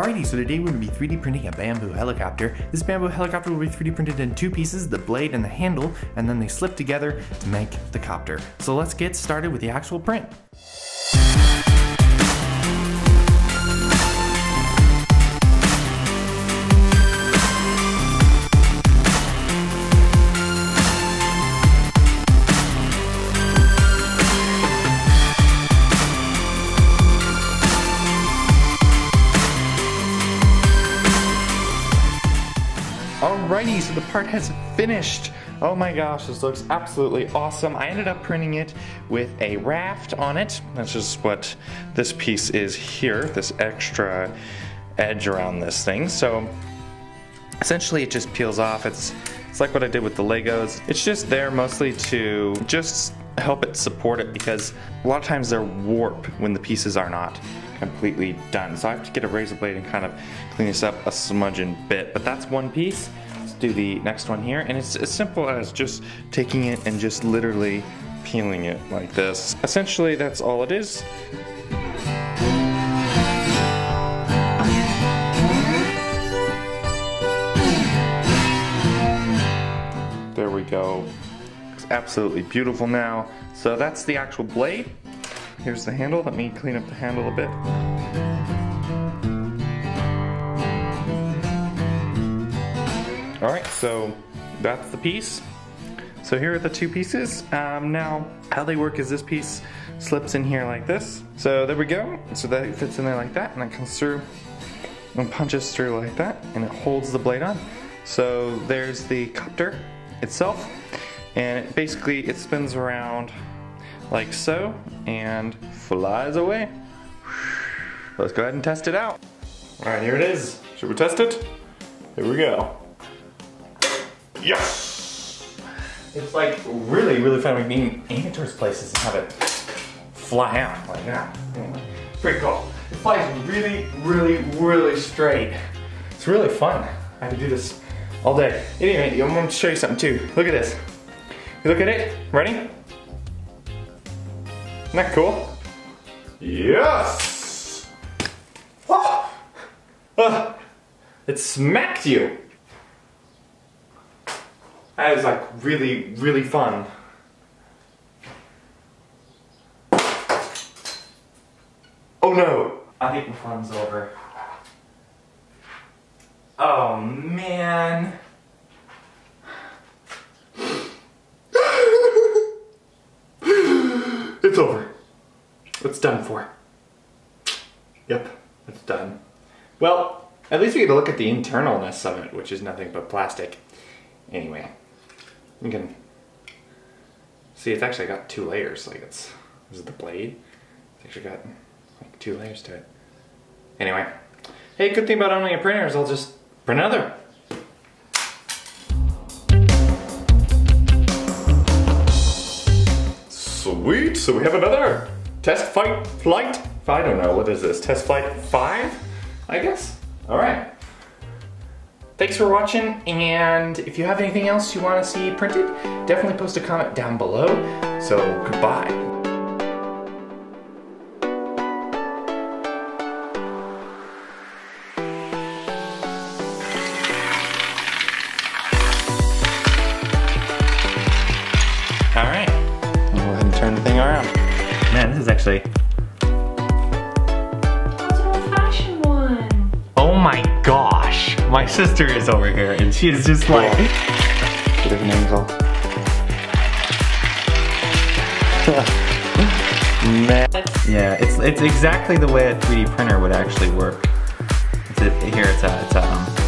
Alrighty, so today we're going to be 3D printing a bamboo helicopter. This bamboo helicopter will be 3D printed in two pieces, the blade and the handle, and then they slip together to make the copter. So let's get started with the actual print. Alrighty, so the part has finished. Oh my gosh, this looks absolutely awesome. I ended up printing it with a raft on it. That's just what this piece is here, this extra edge around this thing. So essentially it just peels off. It's like what I did with the Legos. It's just there mostly to just help it support it, because a lot of times they're warp when the pieces are not completely done. So I have to get a razor blade and kind of clean this up a smudging bit, but that's one piece. Do the next one here, and it's as simple as just taking it and just literally peeling it like this. Essentially, that's all it is. There we go. It's absolutely beautiful now. So that's the actual blade. Here's the handle. Let me clean up the handle a bit. Alright, so that's the piece. So here are the two pieces. Now, how they work is this piece slips in here like this. So there we go. So that fits in there like that, and it comes through and punches through like that, and it holds the blade on. So there's the copter itself, and it basically it spins around like so and flies away. Let's go ahead and test it out. Alright, here it is. Should we test it? Here we go. Yes! It's like really, really fun. We've been in amateurs places and have it fly out like that. Pretty cool. It flies really, really, really straight. It's really fun. I could do this all day. Anyway, I'm going to show you something too. Look at this. You look at it. Ready? Isn't that cool? Yes! Oh! It smacked you. That is like really, really fun. Oh no! I think the fun's over. Oh man! It's over. It's done for. Yep, it's done. Well, at least we get to look at the internalness of it, which is nothing but plastic. Anyway. You can see it's actually got two layers. Like this is the blade. It's actually got like two layers to it. Anyway, hey, good thing about owning a printer is I'll just print another. Sweet, so we have another test flight. I don't know, what is this? Test flight 5, I guess? All right. Thanks for watching, and if you have anything else you want to see printed, definitely post a comment down below. So, goodbye. Alright, we'll go ahead and turn the thing around. Man, this is actually... My sister is over here, and she is just like... Get an angle. Man. Yeah, it's exactly the way a 3D printer would actually work. Here it's a